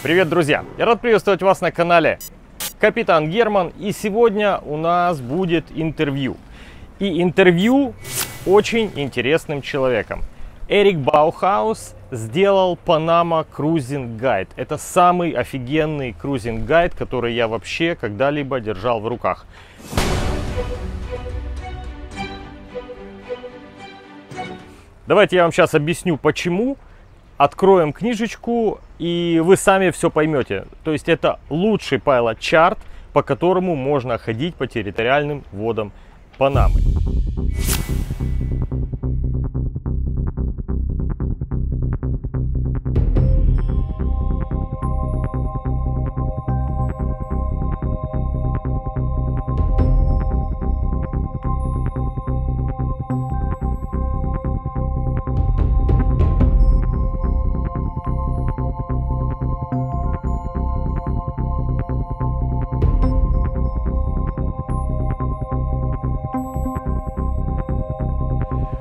Привет, друзья! Я рад приветствовать вас на канале Капитан Герман. И сегодня у нас будет интервью. И интервью с очень интересным человеком. Эрик Баухаус сделал Panama Cruising Guide. Это самый офигенный круизинг-гайд, который я вообще когда-либо держал в руках. Давайте я вам сейчас объясню, почему. Откроем книжечку, и вы сами все поймете. То есть это лучший пайлот-чарт, по которому можно ходить по территориальным водам Панамы.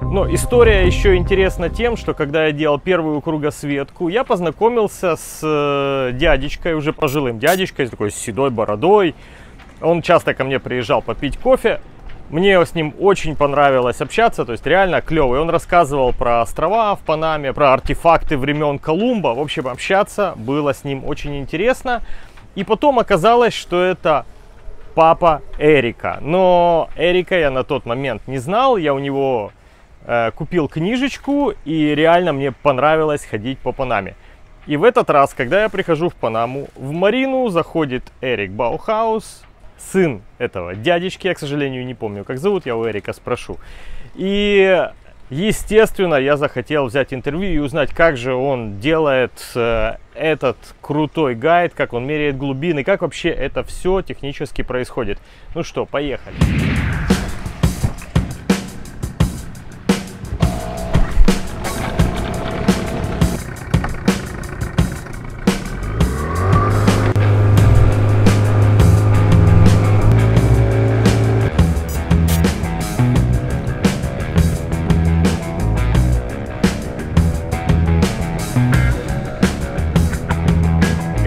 Но история еще интересна тем, что когда я делал первую кругосветку, я познакомился с дядечкой, уже пожилым дядечкой, с такой седой бородой. Он часто ко мне приезжал попить кофе. Мне с ним очень понравилось общаться, то есть реально клевый. Он рассказывал про острова в Панаме, про артефакты времен Колумба. В общем, общаться было с ним очень интересно. И потом оказалось, что это... папа Эрика. Но Эрика я на тот момент не знал, я у него... купил книжечку, и реально мне понравилось ходить по Панаме. И в этот раз, когда я прихожу в Панаму, в Марину заходит Эрик Баухаус, сын этого дядечки, я, к сожалению, не помню, как зовут, я у Эрика спрошу. И, естественно, я захотел взять интервью и узнать, как же он делает этот крутой гайд, как он меряет глубины, как вообще это все технически происходит. Ну что, поехали.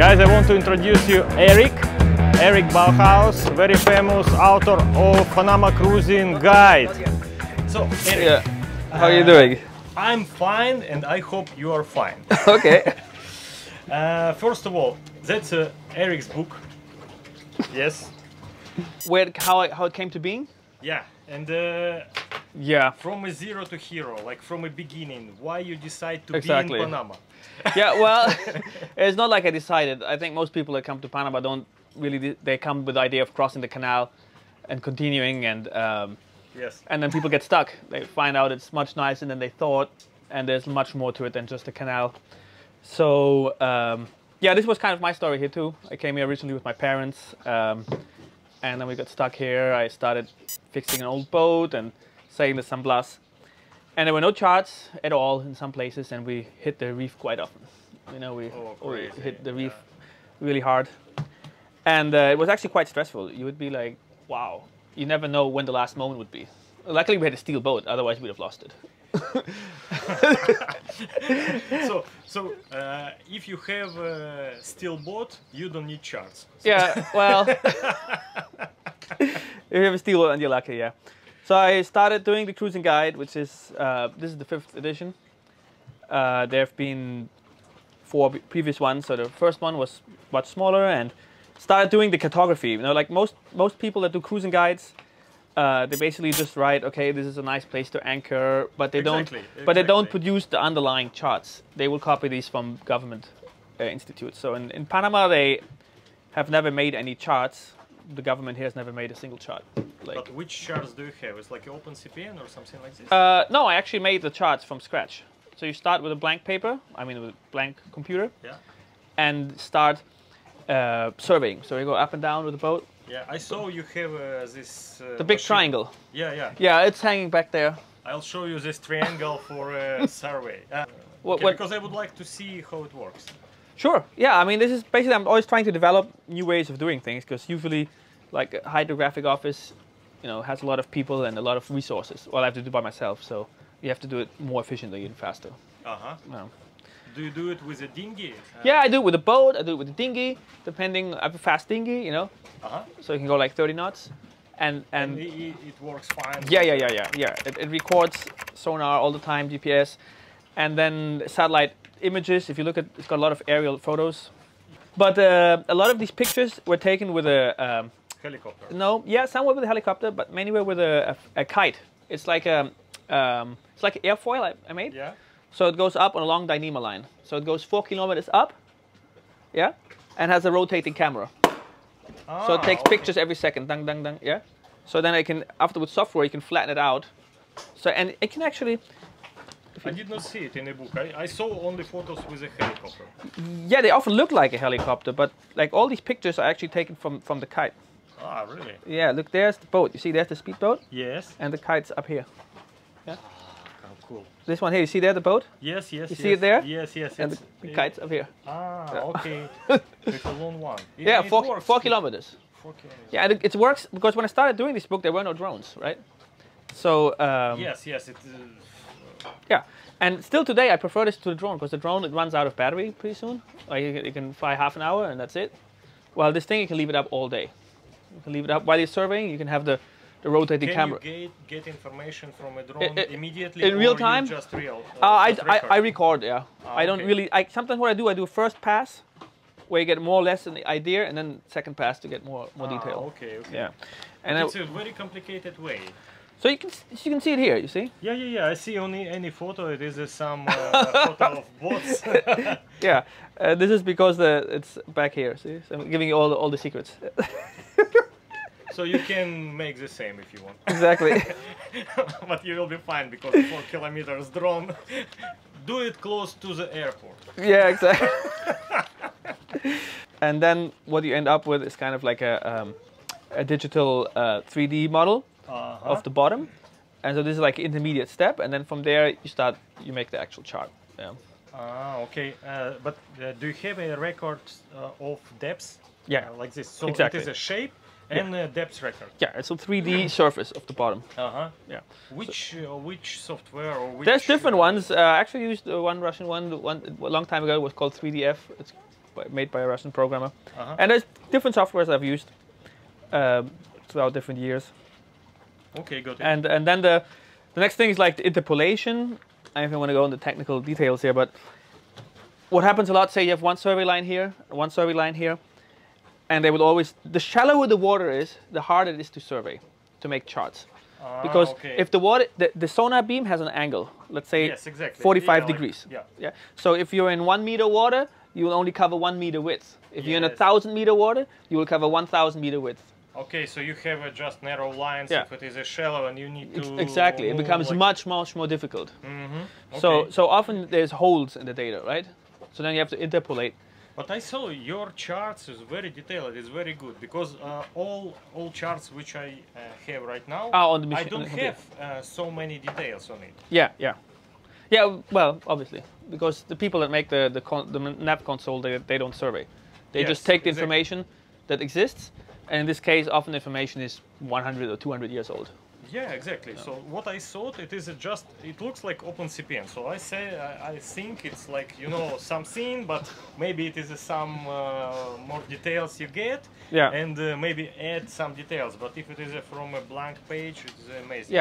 Guys, I want to introduce you Eric Bauhaus, very famous author of Panama Cruising Guide. So, Eric, how are you doing? I'm fine, and I hope you are fine. Okay. First of all, that's Eric's book. Yes. Where, how it came to being? Yeah, and yeah, from a zero to hero, like from a beginning, why you decide to be in Panama? Yeah, well, it's not like I decided. I think most people that come to Panama don't really, they come with the idea of crossing the canal and continuing, and yes, and then people get stuck. They find out it's much nicer than they thought, and there's much more to it than just the canal. So yeah, this was kind of my story here too. I came here originally with my parents, and then we got stuck here. I started fixing an old boat and sailing the San Blas. And there were no charts at all in some places, and we hit the reef quite often. You know, we hit the reef really hard. And it was actually quite stressful. You would be like, wow, you never know when the last moment would be. Luckily, we had a steel boat, otherwise we'd have lost it. So if you have a steel boat, you don't need charts. So. Yeah, well, if you have a steel boat and you're lucky, yeah. So I started doing the cruising guide, which is, this is the 5th edition. There have been 4 previous ones, so the first one was much smaller, and started doing the cartography. You know, like most people that do cruising guides, they basically just write, okay, this is a nice place to anchor, but they don't produce the underlying charts. They will copy these from government institutes. So in Panama, they have never made any charts. The government here has never made a single chart. Like, but which charts do you have? It's like OpenCPN or something like this? No, I actually made the charts from scratch. So you start with a blank paper, I mean with a blank computer, yeah, and start surveying. So you go up and down with the boat. Yeah, I saw you have this... the big triangle. Yeah, yeah. Yeah, it's hanging back there. I'll show you this triangle for a survey. Because I would like to see how it works. Sure, yeah, I mean, this is basically, I'm always trying to develop new ways of doing things, because usually, like, a hydrographic office, you know, has a lot of people and a lot of resources. Well, I have to do it by myself, so you have to do it more efficiently and faster. Uh-huh. Yeah. Do you do it with a dinghy? Yeah, I do it with a boat, I do it with a dinghy, depending, I have a fast dinghy, you know, so you can go like 30 knots. And it works fine. Yeah. It records sonar all the time, GPS, and then satellite images. If you look at, it's got a lot of aerial photos. But a lot of these pictures were taken with a helicopter. No, yeah, somewhere with a helicopter, but many were with a kite. It's like an airfoil I made. Yeah. So it goes up on a long Dyneema line. So it goes 4 kilometers up. Yeah, and has a rotating camera. Ah, so it takes pictures every second, dang, dang, dang, yeah? So then I can, afterwards software, you can flatten it out. So, and it can actually... I did not see it in the book. I saw only photos with a helicopter. Yeah, they often look like a helicopter, but like all these pictures are actually taken from the kite. Ah, really? Yeah, look, there's the boat. You see, there's the speedboat? Yes. And the kite's up here. Yeah? Oh, cool. This one here, you see there, the boat? Yes, yes, You see it there? Yes, yes, and the kite's up here. Ah, yeah. Okay. It's a long one. Four kilometers. 4 kilometers. Yeah, and it works, because when I started doing this book, there were no drones, right? So... yeah, and still today I prefer this to the drone, because the drone, it runs out of battery pretty soon. Like you can fly half an hour and that's it. Well, this thing, you can leave it up all day. You can leave it up while you're surveying, you can have the rotating camera. Can you get information from a drone immediately? In real time? Just real? I record, yeah. I don't really... sometimes what I do a first pass, where you get more or less an idea, and then second pass to get more detail. Okay, okay. Yeah. And it's a very complicated way. So you can see it here, you see? Yeah, yeah, yeah. I see on any photo, it is some photo of boats. Yeah. This is because it's back here, see? So I'm giving you all the secrets. So you can make the same if you want. Exactly. But you will be fine, because 4 kilometers drone, do it close to the airport. Yeah, exactly. And then what you end up with is kind of like a digital 3D model of the bottom. And so this is like intermediate step. And then from there you make the actual chart. Yeah. Okay. But do you have a record of depths? Yeah. Like this. So exactly. It is a shape. And the depth record. Yeah, it's a 3D surface of the bottom. Yeah. Which software or which? There's different ones. I actually used one Russian one a long time ago. It was called 3DF. It's made by a Russian programmer. And there's different softwares I've used throughout different years. Okay, got it. And then the next thing is like the interpolation. I don't want to go into technical details here, but what happens a lot? Say you have one survey line here, one survey line here. And they will always, the shallower the water is, the harder it is to survey, to make charts. Because if the water, the sonar beam has an angle, let's say 45 degrees. Yeah. So if you're in 1 meter water, you will only cover 1 meter width. If you're in 1,000 meter water, you will cover 1,000 meter width. Okay, so you have just narrow lines if it is a shallow and you need to... Exactly, it becomes like... much more difficult. So often there's holes in the data, right? So then you have to interpolate. But I saw your charts is very detailed. It's very good, because all charts which I have right now, on the machine, I don't have so many details on it. Yeah. Well, obviously, because the people that make the nav console, they don't survey. They just take the information that exists, and in this case, often information is 100 or 200 years old. Yeah, exactly. So what I thought, it is just, it looks like OpenCPN. So I think it's like, you know, something, but maybe it is some more details you get, and maybe add some details. But if it is from a blank page, it's amazing.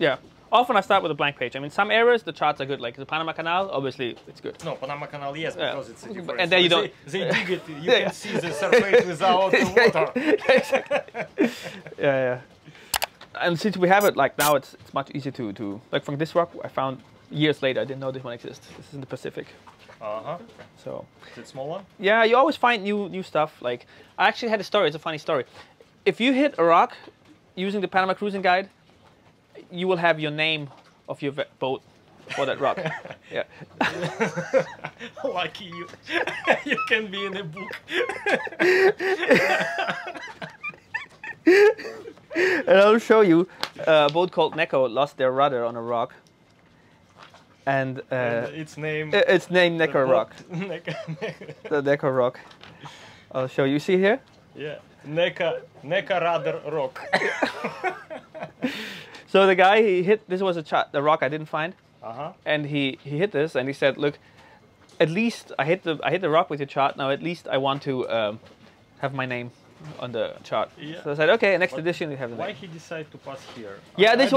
Yeah. Often I start with a blank page. I mean, some areas the charts are good, like the Panama Canal. Obviously, it's good. No, Panama Canal, yes, because it's a different. And then you don't. They dig it. You can see the surface without the water. Yeah. And since we have it, like now, it's much easier to like from this rock. I found years later. I didn't know this one exists. This is in the Pacific. So is it a small one? Yeah, you always find new stuff. Like I actually had a story. It's a funny story. If you hit a rock using the Panama Cruising Guide, you will have your name of your boat for that rock. Yeah. Lucky you. You can be in a book. And I'll show you a boat called Neko lost their rudder on a rock, and its name Neko Rock. The Neko Rock. I'll show you. See here? Yeah, Neko Rudder Rock. So the guy he hit. This was the rock I didn't find. And he hit this and he said, "Look, at least I hit the rock with your chart. Now at least I want to have my name on the chart. Yeah. So I said, okay, next edition we have the name. Why he decided to pass here? Yeah, I've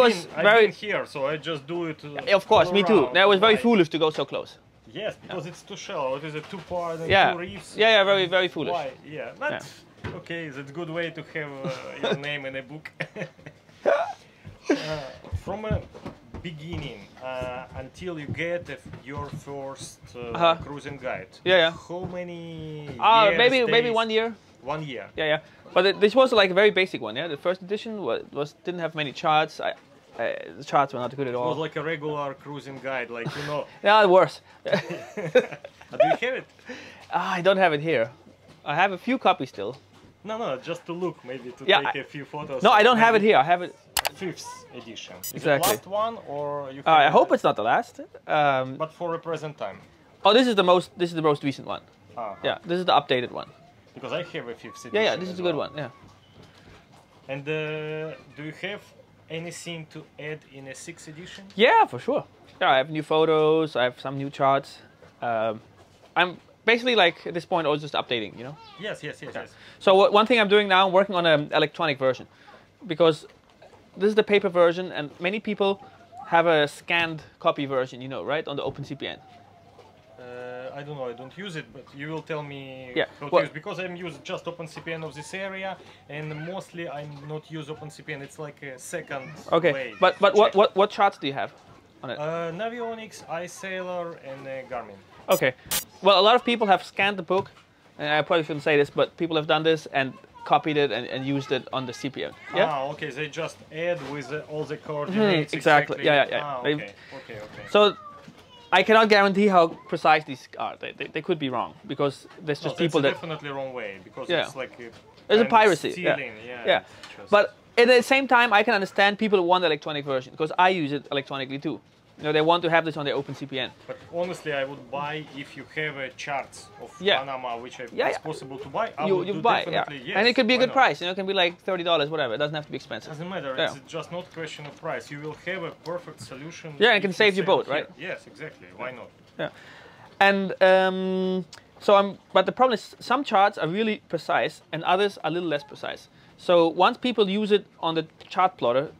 been here, so I just do it. Of course, me too. That was very foolish to go so close. Yes, because it's too shallow. It is a two-part and two reefs. Yeah, yeah, very, very foolish. Why? Yeah, that's okay. That's a good way to have your name in a book. From a beginning until you get your first cruising guide. Yeah, yeah. How many? Maybe 1 year. 1 year. Yeah, yeah. But this was like a very basic one. Yeah, the first edition didn't have many charts. The charts were not good at all. It was like a regular cruising guide, like, you know. Yeah, worse. Do you have it? I don't have it here. I have a few copies still. No, just to look, maybe to take a few photos. No, I don't have it here. I have it. 5th edition. Is exactly. It the last one, or you? I hope it's not the last. But for a present time. Oh, this is the most recent one. Uh-huh. Yeah, this is the updated one. Because I have a 5th edition. Yeah, this is a good one. Yeah. And do you have anything to add in a 6th edition? Yeah, for sure. Yeah, I have new photos. I have some new charts. I'm basically like at this point all just updating, you know. Yes. So one thing I'm doing now, I'm working on an electronic version, because this is the paper version, and many people have a scanned copy version, you know, right, on the OpenCPN. I don't know, I don't use it, but you will tell me how to use, because I'm using just OpenCPN of this area, and mostly I'm not use OpenCPN. It's like a second way. But what charts do you have on it? Navionics, iSailor, and Garmin. Okay, well, a lot of people have scanned the book, and I probably shouldn't say this, but people have done this and copied it and used it on the CPM. Yeah? Ah, okay. They just add with all the coordinates. Exactly. Yeah. Ah, okay. So I cannot guarantee how precise these are. They could be wrong, because there's just people that definitely wrong way, because it's like there's a piracy. Stealing. Yeah. But at the same time, I can understand people who want the electronic version, because I use it electronically too. You know, they want to have this on their OpenCPN. But honestly, I would buy if you have a charts of Panama, which it's possible to buy. I would definitely buy. And it could be a good price. You know, it can be like $30, whatever. It doesn't have to be expensive. Doesn't matter. Yeah. It's just not a question of price. You will have a perfect solution. Yeah, it can save your boat, right? Yes, exactly. Why not? Yeah. And but the problem is some charts are really precise and others are a little less precise. So once people use it on the chart plotter,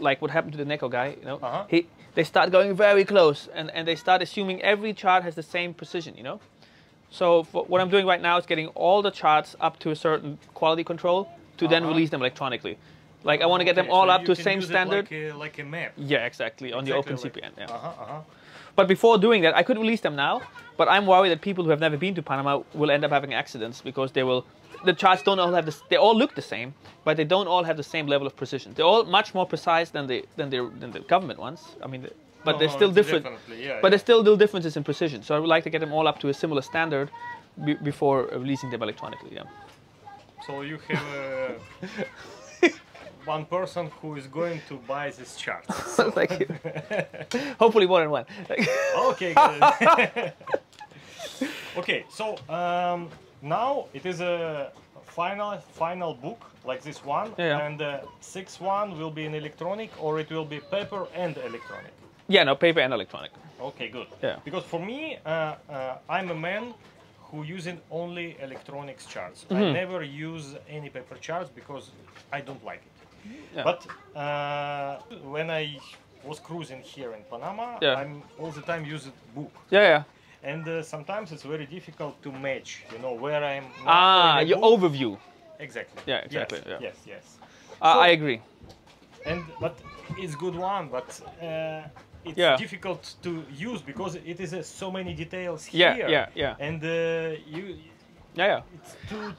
like what happened to the Neko guy, you know, they start going very close, and they start assuming every chart has the same precision, you know. So what I'm doing right now is getting all the charts up to a certain quality control to then release them electronically. Like I want to get them all up to the same standard. Like a map. Yeah, exactly, on the OpenCPN. Yeah. But before doing that, I could release them now, but I'm worried that people who have never been to Panama will end up having accidents, because the charts don't all have this. They all look the same, but they don't all have the same level of precision. They're all much more precise than the government ones. I mean, there's still little differences in precision. So I would like to get them all up to a similar standard before releasing them electronically. Yeah. So you have one person who is going to buy this chart. So. Thank you. Hopefully more than one. Okay. Good. Okay. So. Now it is a final book like this one, and the 6th one will be an electronic, or it will be paper and electronic. Yeah, no, paper and electronic. Okay, good. Yeah. Because for me, I'm a man who using only electronics charts. I never use any paper charts because I don't like it. Yeah. But when I was cruising here in Panama, I'm all the time using book. Yeah. And sometimes it's very difficult to match, you know, where I'm. Your overview. Exactly. Yeah, exactly. Yes. So, I agree. But it's good one, but it's difficult to use because it is so many details here. Yeah. And you. Yeah. It's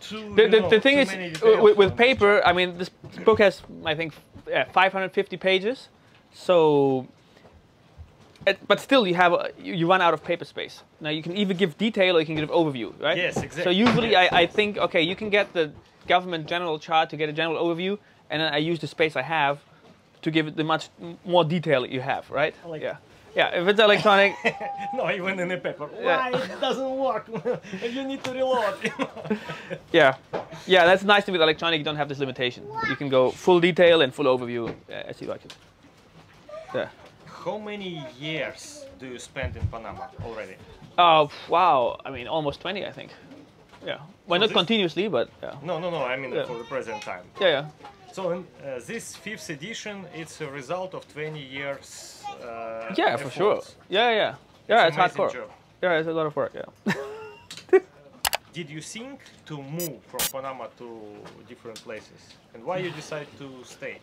too. The thing is, with paper, I mean, this book has, I think, 550 pages, so. But still, you run out of paper space. Now you can either give detail or you can give overview, right? Yes, exactly. So usually I think, okay, you can get the government general chart to get a general overview, and then I use the space I have to give it the much more detail that you have, right? Like if it's electronic. No, even in the paper. Yeah. Why it doesn't work? You need to reload. Yeah. That's nice to be electronic. You don't have this limitation. You can go full detail and full overview as you like it. Yeah. How many years do you spend in Panama already? Wow, I mean, almost 20, I think. Yeah. Well, not continuously, but yeah. No, I mean for the present time. Yeah. So in, this 5th edition, it's a result of 20 years yeah, efforts. For sure. Yeah, it's hardcore. Job. Yeah, it's a lot of work, yeah. Did you think to move from Panama to different places? And why you decide to stay?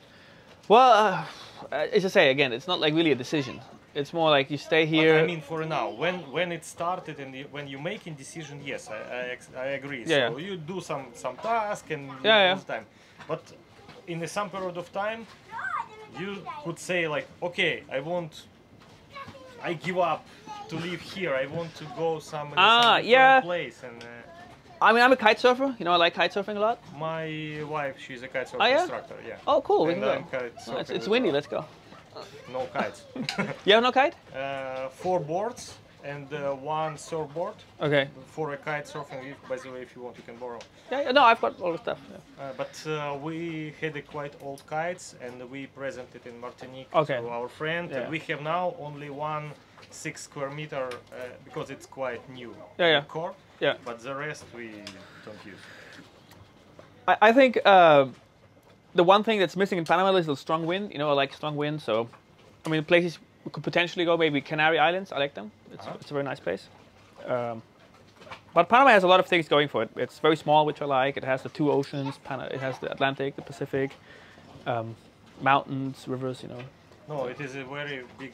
Well, as I say, again, it's not like really a decision. It's more like you stay here. But I mean, for now, when it started and when you're making decision, yes, I agree. Yeah, so you do some task and lose time. But in some period of time, you could say like, okay, I give up to live here. I want to go some place. And I mean, I'm a kite surfer. You know, I like kite surfing a lot. My wife, she's a kite surf instructor. Yeah. Oh, cool. And I'm kite surfing. It's windy. Let's go. No kites. You have no kite? 4 boards and 1 surfboard. Okay. For a kite surfing, by the way, if you want, you can borrow. Yeah, no, I've got all the stuff. Yeah. But we had quite old kites and we presented in Martinique to our friend. Yeah. And we have now only 1 6 square meter because it's quite new. Yeah. Core. Yeah. But the rest we don't use. I think. The one thing that's missing in Panama is the strong wind. You know, I like strong wind. So, I mean, places we could potentially go, maybe Canary Islands. I like them. It's a very nice place. But Panama has a lot of things going for it. It's very small, which I like. It has the 2 oceans. It has the Atlantic, the Pacific, mountains, rivers, you know. No, it is a very big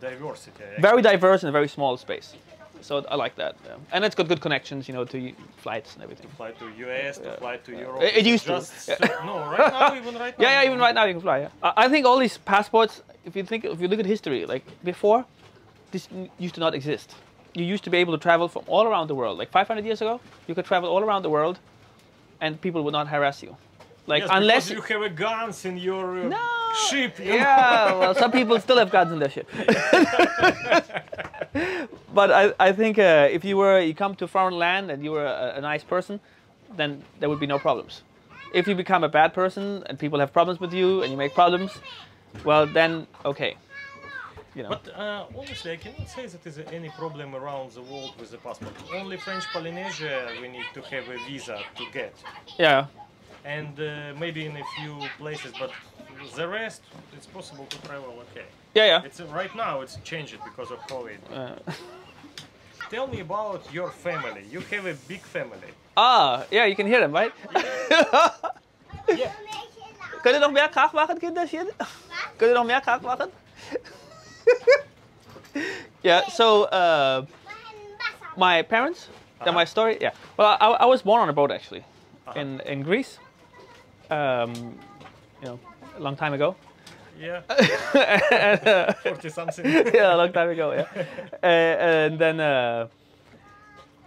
diversity. Actually. Very diverse in a very small space. So I like that, and it's got good connections, you know, to flights and everything. To fly to US, to fly to Europe. It used to. No, right now, even right now. Yeah, even right now you can fly. Yeah. I think all these passports, if you look at history, like before, this used to not exist. You used to be able to travel from all around the world. Like 500 years ago, you could travel all around the world, and people would not harass you. Like yes, unless you have guns in your ship. You know? Well, some people still have guns in their ship. But I think if you come to a foreign land and you were a nice person, then there would be no problems. If you become a bad person and people have problems with you and you make problems, well then okay. You know. But honestly, I cannot say that there's any problem around the world with the passport. Only French Polynesia we need to have a visa to get. Yeah. And maybe in a few places, but the rest it's possible to travel. Okay. Yeah. It's right now it's changed because of COVID. Tell me about your family. You have a big family. Yeah, you can hear them, right? Yeah. Kun je nog meer kracht maken, kinderen? Kun je nog meer kracht maken? Yeah. So my parents. That's my story. Yeah. Well, I was born on a boat actually in Greece. You know, a long time ago. Yeah, 40-something. Yeah, a long time ago, yeah. And then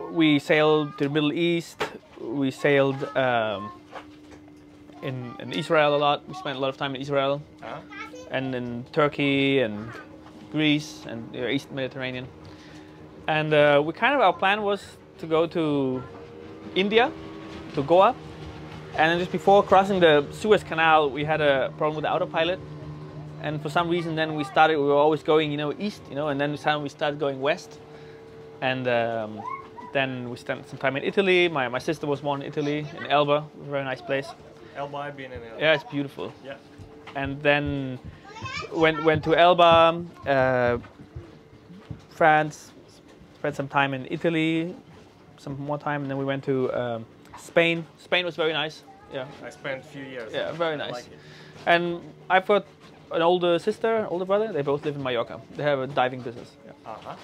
we sailed to the Middle East. We sailed in Israel a lot. We spent a lot of time in Israel. And in Turkey and Greece and the East Mediterranean. And our plan was to go to India, to Goa. And then just before crossing the Suez Canal, we had a problem with the autopilot. And for some reason, then we were always going, you know, east, you know, and then we started going west. And then we spent some time in Italy. My sister was born in Italy, in Elba, a very nice place. Elba, I've been in Elba. Yeah, it's beautiful. Yeah. And then went to Elba, France, spent some time in Italy, some more time, and then we went to Spain. Spain was very nice. Yeah. I spent a few years. Yeah, very nice. I like it. And I've got an older sister, older brother. They both live in Mallorca. They have a diving business. Yeah.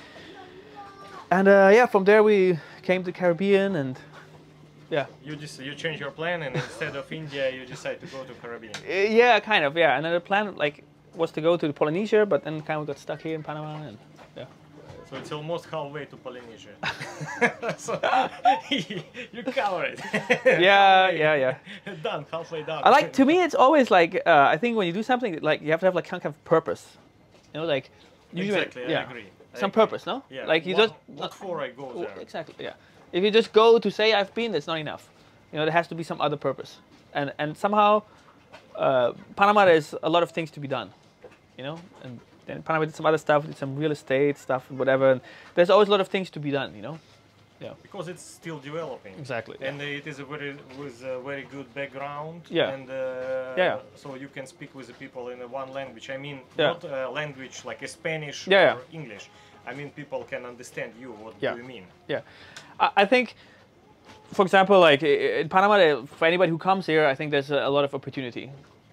And yeah, from there we came to the Caribbean and yeah. You change your plan and instead of India you decide to go to Caribbean. Yeah, kind of. Yeah, and then the plan was to go to Polynesia, but then kind of got stuck here in Panama and yeah. So it's almost halfway to Polynesia. So you cover it. Yeah. Done, halfway down. To me, it's always like, I think when you do something, like you have to have like some kind of purpose. You know, like. Exactly, I agree. Some purpose, no? Yeah. Like you what for I go there? Exactly, yeah. If you just go to say I've been, that's not enough. You know, there has to be some other purpose. And somehow, Panama, there's a lot of things to be done. You know, and Then Panama did some other stuff, did some real estate stuff, and whatever. And there's always a lot of things to be done, you know. Yeah. Because it's still developing. Exactly. And it is a very with a very good background. Yeah. And so you can speak with the people in one language. I mean, not a language like a Spanish or English. I mean, people can understand you. What do you mean? Yeah. I think, for example, like in Panama, for anybody who comes here, I think there's a lot of opportunity.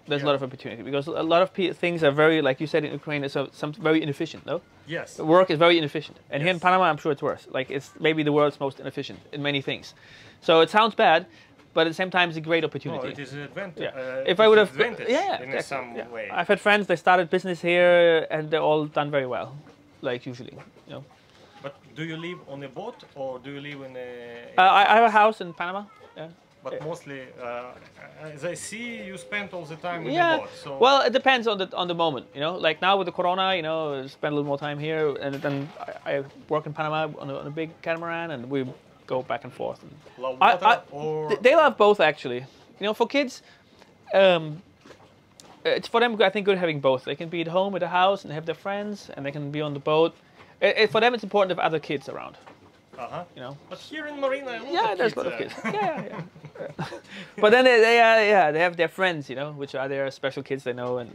There's a lot of opportunity because a lot of things are very, like you said in Ukraine, it's very inefficient, no? Yes. The work is very inefficient. And here in Panama, I'm sure it's worse. Like it's maybe the world's most inefficient in many things. So it sounds bad, but at the same time, it's a great opportunity. No, it is an advantage. Yeah. If I would have, in some way. I've had friends, they started business here and they're all done very well, like usually, you know? But do you live on a boat or do you live in a... I have a house in Panama, yeah. But mostly, as I see, you spend all the time in the boat. So. Well, it depends on the moment, you know. Like now with the Corona, you know, I spend a little more time here, and then I work in Panama on a big catamaran, and we go back and forth. And love water or they love both, actually. You know, for kids, it's for them. I think good having both. They can be at home at a house and have their friends, and they can be on the boat. For them, it's important to have other kids around. You know, but here in Marina, there's a lot of kids. But then they have their friends, you know, which are their special kids they know, and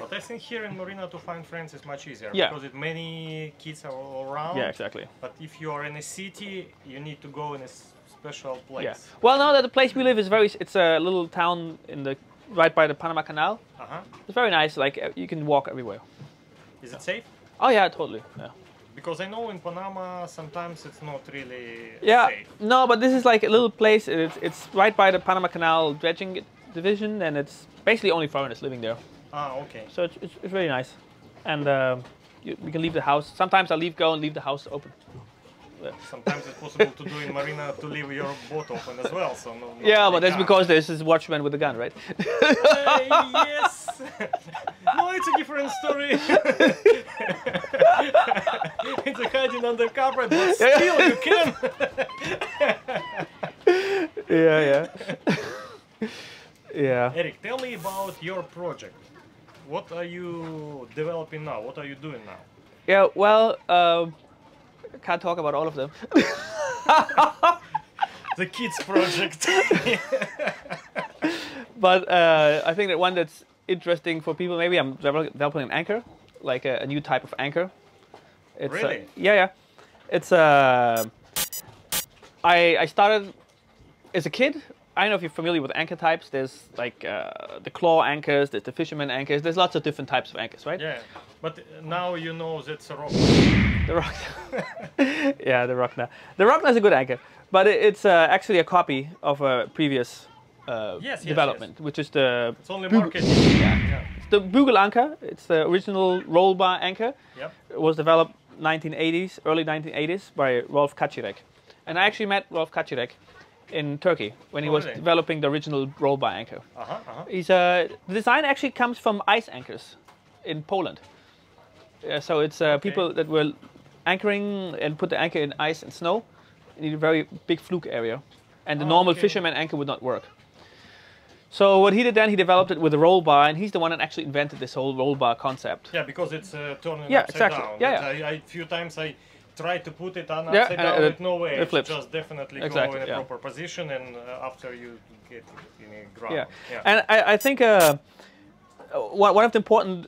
But I think here in Marina to find friends is much easier because many kids are all around. Yeah, exactly. But if you are in a city, you need to go in a special place. Yeah. Well, now that the place we live is it's a little town right by the Panama Canal. It's very nice. Like you can walk everywhere. Is it safe? Oh yeah, totally. Yeah. Because I know in Panama sometimes it's not really safe. No, but this is like a little place. It's right by the Panama Canal dredging division, and it's basically only foreigners living there. Ah, okay. So it's really nice, and we can leave the house. Sometimes I leave the house open. Sometimes it's possible to do in Marina to leave your boat open as well. So but that's because this is watchman with a gun, right? Yes. No, it's a different story. It's a hiding under carpet, but still you can. Eric, tell me about your project. What are you developing now? What are you doing now? Yeah, well, can't talk about all of them. The kids project. But I think that one that's interesting for people, maybe I'm developing an anchor, like a new type of anchor. It's really? It's I started as a kid. I don't know if you're familiar with anchor types. There's like the claw anchors, there's the fisherman anchors. There's lots of different types of anchors, right? Yeah, but now you know that's a Rocna. The Rocna. The Rocna. The Rocna is a good anchor, but it's actually a copy of a previous development, which is the... It's only marketing. It's the Bügel anchor. It's the original roll bar anchor. Yep. It was developed early 1980s by Rolf Kaczirek. And I actually met Rolf Kaczirek in Turkey when he was developing the original roll bar anchor. The design actually comes from ice anchors in Poland. So it's people that were anchoring and put the anchor in ice and snow in a very big fluke area, and the normal fisherman anchor would not work. So what he did then, he developed it with a roll bar, and he's the one that actually invented this whole roll bar concept. Yeah, because it's turning upside down. A few times I tried to put it on upside down with no way. It flips. Just definitely go in a proper position, and after you get it in a ground. And I think one of the important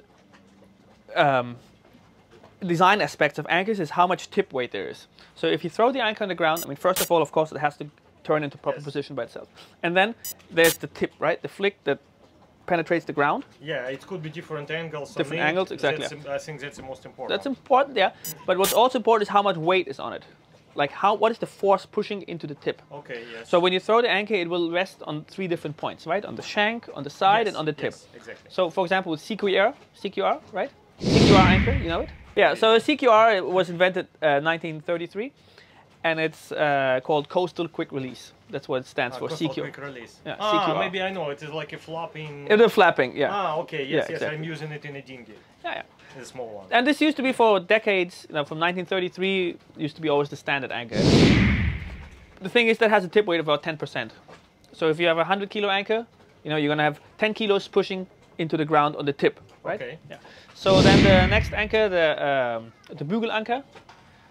design aspects of anchors is how much tip weight there is. So if you throw the anchor on the ground, I mean, first of all, of course, it has to turn into proper position by itself. And then there's the tip, right? The flick that penetrates the ground. Yeah, it could be different angles. Different angles, exactly. I think that's the most important. That's important, But what's also important is how much weight is on it. Like what is the force pushing into the tip? Okay, yes. So when you throw the anchor, it will rest on three different points, right? On the shank, on the side, and on the tip. Yes, exactly. So for example, with CQR, right? CQR anchor, you know it? Yeah, so a CQR was invented 1933. And it's called Coastal Quick Release. That's what it stands for, CQR. Quick Release. Yeah, CQR. Maybe I know. It is like a flapping... It's flapping, okay. Yes, exactly. I'm using it in a dinghy. The small one. And this used to be for decades, you know, from 1933, used to be always the standard anchor. The thing is, that has a tip weight of about 10%. So if you have a 100 kilo anchor, you know, you're going to have 10 kilos pushing into the ground on the tip, right? Okay. Yeah. So then the next anchor, the Bügel anchor,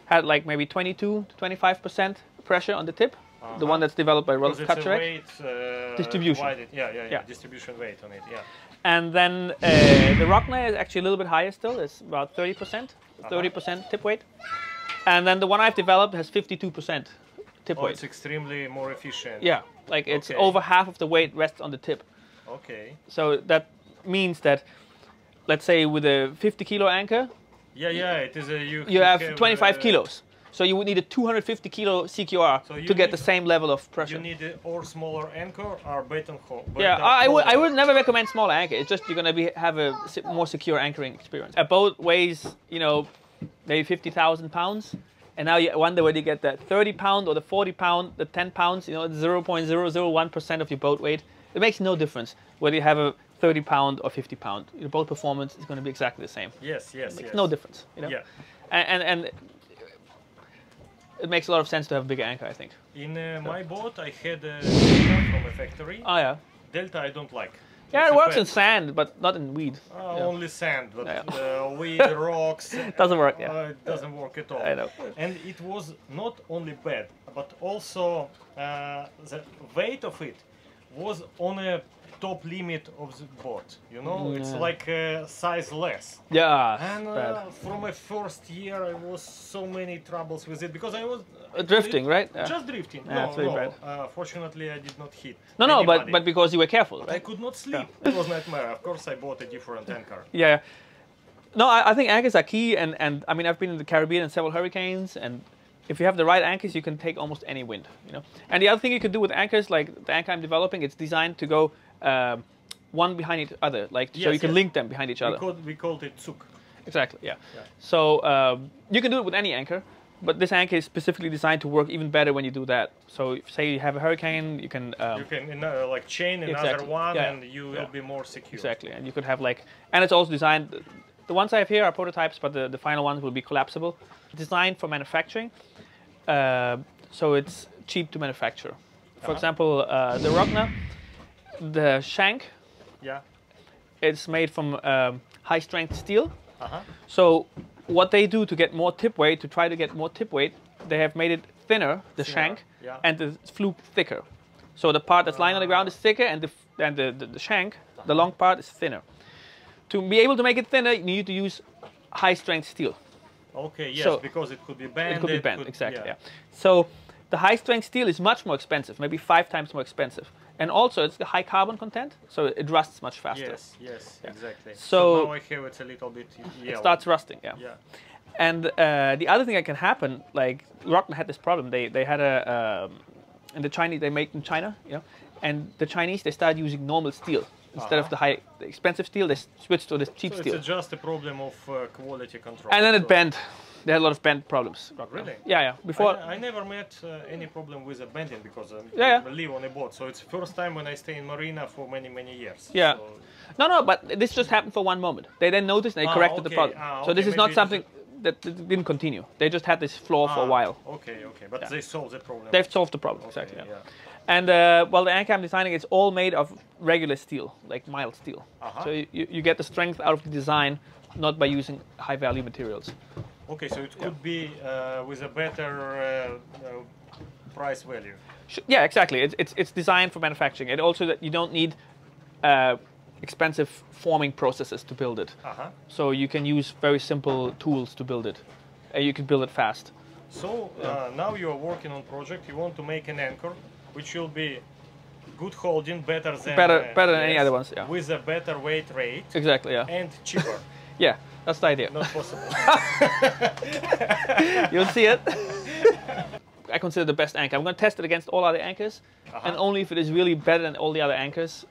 had like maybe 22 to 25% pressure on the tip. The one that's developed by Rolf Kaczirek. Distribution. Distribution weight on it, yeah. And then the Rocna is actually a little bit higher still. It's about 30%, 30% tip weight. And then the one I've developed has 52% tip weight. It's extremely more efficient. Yeah, like it's over half of the weight rests on the tip. Okay. So that means that, let's say with a 50 kilo anchor. Yeah, yeah, it is a... You have 25 kilos. So you would need a 250 kilo CQR to get the same level of pressure. You need or smaller anchor or bait and haul. Yeah, I would never recommend smaller anchor. It's just you're going to have a more secure anchoring experience. A boat weighs, you know, maybe 50,000 pounds. And now you wonder whether you get that 30 pound or the 40 pound, the 10 pounds, you know, 0.001% of your boat weight. It makes no difference whether you have a 30 pound or 50 pound. Your boat performance is going to be exactly the same. Yes, yes, It makes no difference, you know? Yeah. And it makes a lot of sense to have a bigger anchor, I think. In my boat, I had a Delta from a factory. Oh, yeah. Delta I don't like. Yeah, it works in sand, but not in weed. Only sand, but weed, rocks... doesn't work, yeah. It doesn't work at all. I know. And it was not only bad, but also the weight of it was on a top limit of the boat, you know? Yeah. It's like size less. Yeah, and from my first year I was so many troubles with it because I was... drifting, right? Yeah. Just drifting. Yeah, no, fortunately I did not hit anybody. But because you were careful, right? I could not sleep. Yeah. It was a nightmare. Of course I bought a different anchor. Yeah. No, I think anchors are key and I mean I've been in the Caribbean and several hurricanes and if you have the right anchors, you can take almost any wind, you know. And the other thing you can do with anchors, like the anchor I'm developing, it's designed to go one behind each other, like so you can link them behind each other. We called it zouk. Exactly, yeah. So you can do it with any anchor, but this anchor is specifically designed to work even better when you do that. So if, say you have a hurricane, you can like chain another one, and you will be more secure. Exactly, and you could have like, and it's also designed. The ones I have here are prototypes, but the final ones will be collapsible. Designed for manufacturing, so it's cheap to manufacture. For example, the Rocna, the shank, it's made from high-strength steel. So what they do to get more tip weight, to try to get more tip weight, they have made it thinner, the shank, and the fluke thicker. So the part that's lying on the ground is thicker, and the shank, the long part, is thinner. To be able to make it thinner, you need to use high-strength steel. Okay, yes, so, because it could be bent. It could be bent, exactly, So the high-strength steel is much more expensive, maybe 5 times more expensive. And also, it's the high carbon content, so it rusts much faster. Yes, yes, exactly. So now I hear it's a little bit yellow. It starts rusting, And the other thing that can happen, like Rocna had this problem. They had a, and the Chinese, they make in China, you know, and the Chinese, they started using normal steel. Instead of the high, expensive steel, they switched to the cheap steel. So it's just a problem of quality control. And then it bent. They had a lot of bent problems. Really? Yeah, yeah. Before I never met any problem with the bending because I live on a boat. So it's the first time when I stay in marina for many, many years. Yeah. So no, but this just happened for one moment. They then noticed and they corrected the problem. So this is not something that didn't continue. They just had this flaw for a while. Okay, okay. But they solved the problem. They've solved the problem, exactly. Yeah. And well, the anchor I'm designing, it's all made of regular steel, like mild steel. So you get the strength out of the design, not by using high-value materials. Okay, so it could be with a better price value. Yeah, exactly. It's designed for manufacturing. It also that you don't need expensive forming processes to build it. So you can use very simple tools to build it. You can build it fast. So now you are working on a project. You want to make an anchor, which will be good holding, better than any other ones, with a better weight rate, exactly, and cheaper. Yeah, that's the idea. Not possible. You'll see it. I consider the best anchor. I'm going to test it against all other anchors, and only if it is really better than all the other anchors,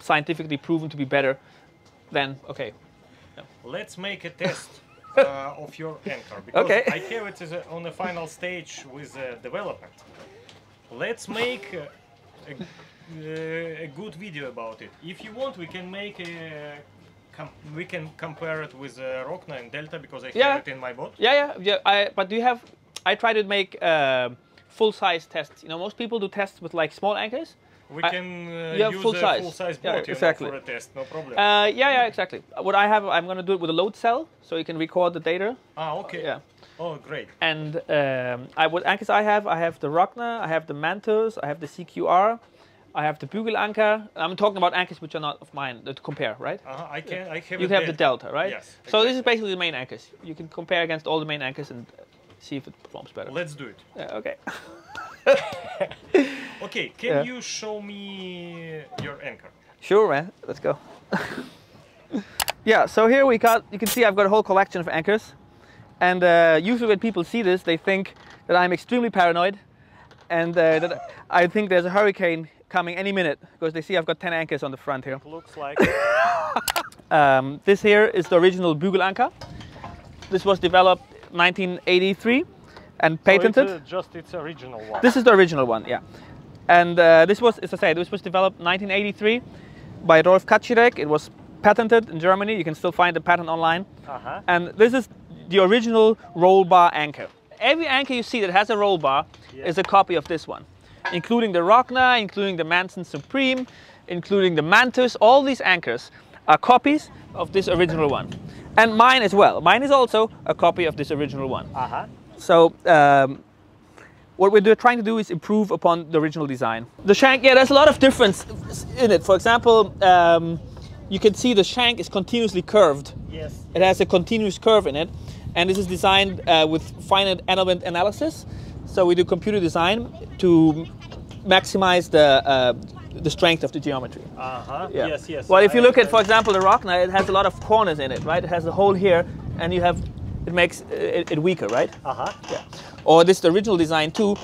scientifically proven to be better, then okay. Let's make a test. Of your anchor, because I hear it is on the final stage with development. Let's make a good video about it. If you want, we can make a compare it with Rocna and Delta because I have it in my boat. But do you have? I try to make full-size tests. You know, most people do tests with like small anchors, We can use full size boat, exactly, for a test, no problem. Exactly. What I have, I'm going to do it with a load cell, so you can record the data. Ah, okay. Yeah. Oh, great. And I have the Rocna, I have the Mantos, I have the CQR, I have the Bügel anchor. I'm talking about anchors which are not of mine to compare, right? I have. You have the Delta, right? Yes. Exactly. So this is basically the main anchors. You can compare against all the main anchors and see if it performs better. Let's do it. Yeah, okay. Okay, can you show me your anchor? Sure, man. Let's go. Yeah, so here we got, you can see I've got a whole collection of anchors. And usually when people see this, they think that I'm extremely paranoid. And that I think there's a hurricane coming any minute, because they see I've got 10 anchors on the front here. Looks like it. This here is the original Bügel anchor. This was developed 1983. And patented. So it's just its original one. This is the original one, yeah. And this was, as I say, this was developed 1983 by Rolf Kaczirek. It was patented in Germany. You can still find the patent online. Uh-huh. And this is the original roll bar anchor. Every anchor you see that has a roll bar is a copy of this one, including the Rocna, including the Manson Supreme, including the Mantis. All these anchors are copies of this original one. And mine as well. Mine is also a copy of this original one. Uh-huh. So what we're trying to do is improve upon the original design. The shank, yeah, there's a lot of difference in it. For example, you can see the shank is continuously curved. Yes. It has a continuous curve in it. And this is designed with finite element analysis. So we do computer design to maximize the strength of the geometry. Uh-huh. Yeah. Yes, yes. Well, if you look at, for example, the Rocna, it has a lot of corners in it, right? It has a hole here, and you have... It makes it weaker, right? Uh-huh. Yeah. Or this, the original design too,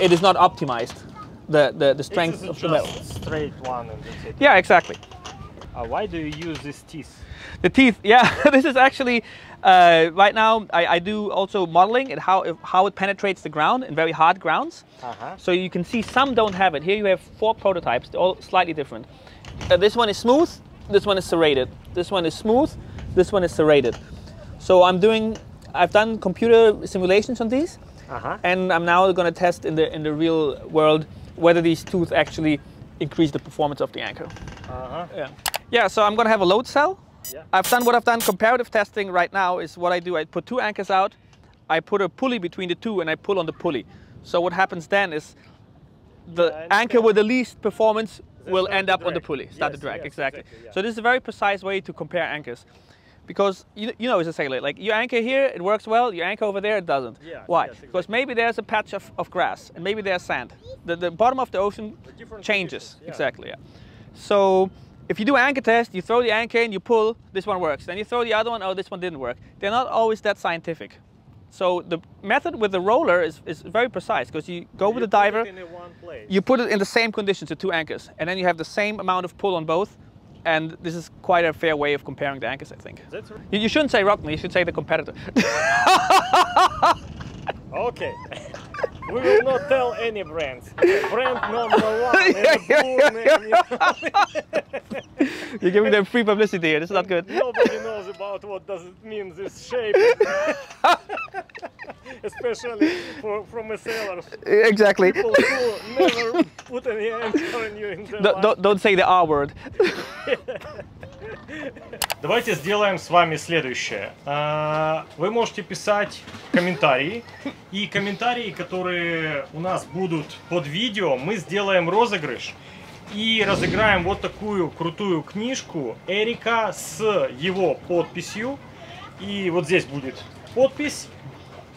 it is not optimized, the strength of the metal. It's just straight one and that's it. Yeah, exactly. Why do you use these teeth? The teeth, yeah. This is actually, right now, I do also modeling and how it penetrates the ground in very hard grounds. Uh-huh. So you can see some don't have it. Here you have 4 prototypes, they're all slightly different. This one is smooth, this one is serrated. This one is smooth, this one is serrated. So I've done computer simulations on these, and I'm now going to test in the real world whether these teeth actually increase the performance of the anchor. Yeah, so I'm going to have a load cell. Yeah. I've done comparative testing right now is what I do. I put 2 anchors out, I put a pulley between the 2 and I pull on the pulley. So what happens then is the anchor with the least performance will end up on the pulley, start the drag, exactly. Yeah. So this is a very precise way to compare anchors. Because you know, as a sailor, like you anchor here, it works well. You anchor over there, it doesn't. Yeah, why? Yes, exactly. Because maybe there's a patch of grass and maybe there's sand. The bottom of the ocean changes. Yeah. Exactly. Yeah. So if you do anchor test, you throw the anchor and you pull. This one works. Then you throw the other one. Oh, this one didn't work. They're not always that scientific. So the method with the roller is very precise because you go with the diver. It in one place. You put it in the same conditions, the 2 anchors, and then you have the same amount of pull on both. And this is quite a fair way of comparing the anchors, I think. That's right. You shouldn't say Rocna, you should say the competitor. Okay. We will not tell any brands. Brand #1. You're giving them free publicity here, this is not good. Nobody knows about what does it mean, this shape. Especially from a sailor. Exactly. People who never put any anchor in you in their life. Don't say the R word. Давайте сделаем с вами следующее. Вы можете писать комментарии. И комментарии, которые у нас будут под видео, мы сделаем розыгрыш. И разыграем вот такую крутую книжку Эрика с его подписью. И вот здесь будет подпись.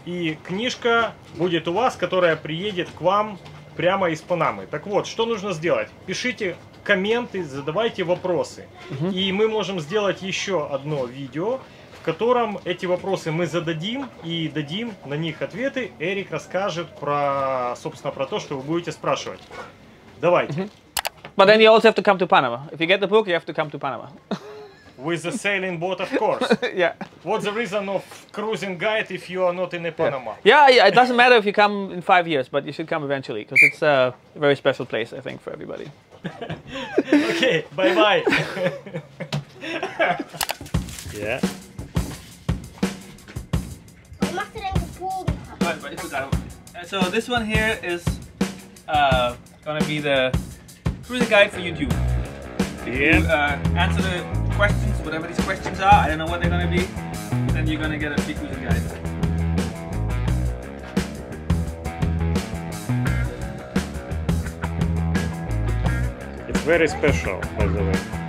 И книжка будет у вас, которая приедет к вам прямо из Панамы. Так вот, что нужно сделать? Пишите комменты, задавайте вопросы. И мы можем сделать еще одно видео, в котором эти вопросы мы зададим и дадим на них ответы. Эрик расскажет про, собственно, про то, что вы будете спрашивать. Давайте. But then you also have to come to Panama. If you get the book, you have to come to Panama. With the sailing boat, of course. Yeah. What's the reason of cruising guide if you are not in Panama? Yeah, yeah, it doesn't matter if you come in 5 years, but you should come eventually because it's a very special place, I think, for everybody. Okay, bye-bye. Yeah. So this one here is gonna be the Cruising Guide for YouTube. Yeah. You answer the questions, whatever these questions are, I don't know what they're going to be, then you're going to get a free Cruising Guide. It's very special, by the way.